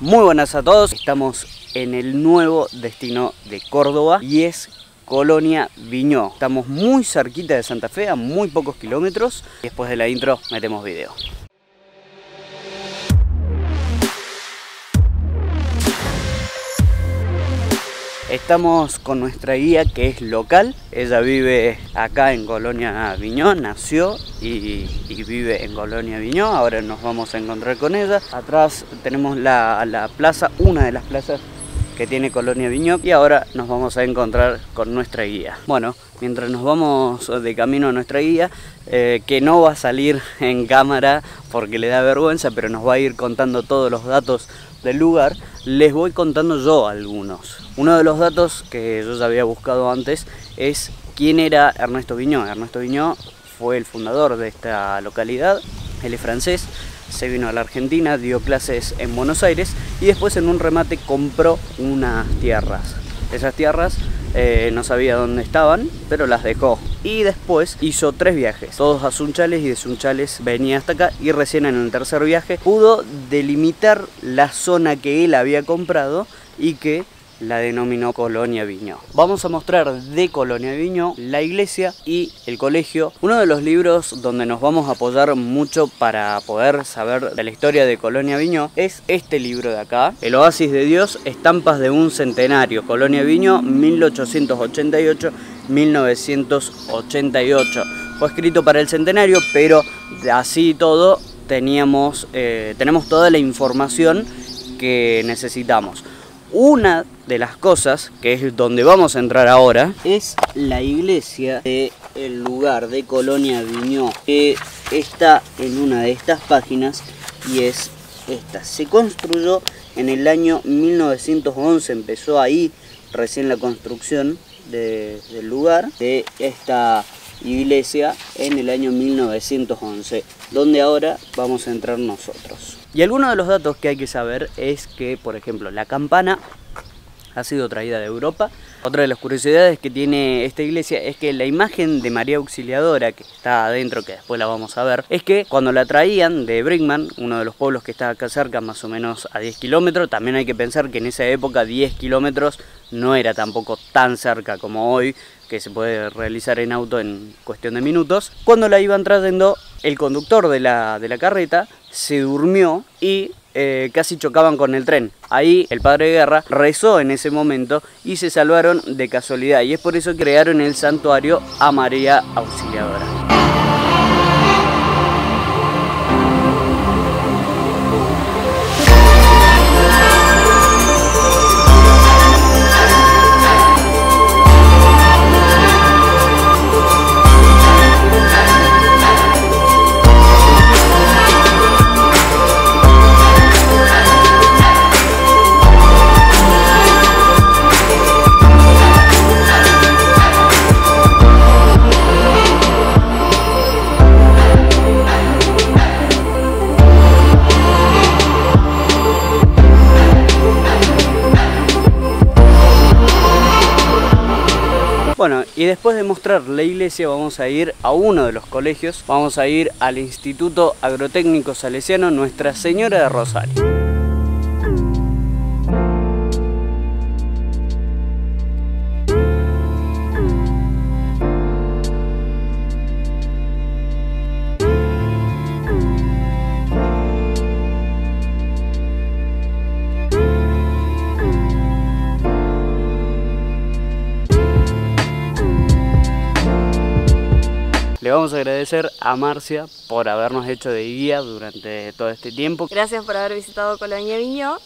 Muy buenas a todos, estamos en el nuevo destino de Córdoba y es Colonia Vignaud. Estamos muy cerquita de Santa Fe, a muy pocos kilómetros. Después de la intro metemos video. Estamos con nuestra guía que es local, ella vive acá en Colonia Vignaud, nació y vive en Colonia Vignaud, ahora nos vamos a encontrar con ella. Atrás tenemos la plaza, una de las plazas que tiene Colonia Vignaud, y ahora nos vamos a encontrar con nuestra guía. Bueno, mientras nos vamos de camino a nuestra guía, que no va a salir en cámara porque le da vergüenza, pero nos va a ir contando todos los datos del lugar, les voy contando yo algunos. Uno de los datos que yo ya había buscado antes es quién era Ernesto Vignaud. Ernesto Vignaud fue el fundador de esta localidad, él es francés, se vino a la Argentina, dio clases en Buenos Aires y después en un remate compró unas tierras. Esas tierras no sabía dónde estaban, pero las dejó. Y después hizo 3 viajes, todos a Sunchales, y de Sunchales venía hasta acá, y recién en el 3er viaje pudo delimitar la zona que él había comprado y que la denominó Colonia Vignaud. Vamos a mostrar de Colonia Vignaud la iglesia y el colegio. Uno de los libros donde nos vamos a apoyar mucho para poder saber de la historia de Colonia Vignaud es este libro de acá, El oasis de Dios, estampas de un centenario, Colonia Vignaud 1888-1988. Fue escrito para el centenario, pero así todo tenemos toda la información que necesitamos. Una de las cosas, que es donde vamos a entrar ahora, es la iglesia del lugar de Colonia Vignaud, que está en una de estas páginas y es esta. Se construyó en el año 1911, empezó ahí recién la construcción del lugar, de esta iglesia en el año 1911, donde ahora vamos a entrar nosotros. Y algunos de los datos que hay que saber es que, por ejemplo, la campana ha sido traída de Europa. Otra de las curiosidades que tiene esta iglesia es que la imagen de María Auxiliadora, que está adentro, que después la vamos a ver, es que cuando la traían de Brinkman, uno de los pueblos que está acá cerca, más o menos a 10 kilómetros, también hay que pensar que en esa época 10 kilómetros no era tampoco tan cerca como hoy, que se puede realizar en auto en cuestión de minutos. Cuando la iban trayendo, el conductor de la carreta se durmió y casi chocaban con el tren. Ahí el padre Guerra rezó en ese momento y se salvaron de casualidad, y es por eso que crearon el santuario a María Auxiliadora. Bueno, y después de mostrar la iglesia vamos a ir a uno de los colegios, vamos a ir al Instituto Agrotécnico Salesiano Nuestra Señora de Rosario. Le vamos a agradecer a Marcia por habernos hecho de guía durante todo este tiempo. Gracias por haber visitado Colonia Vignaud.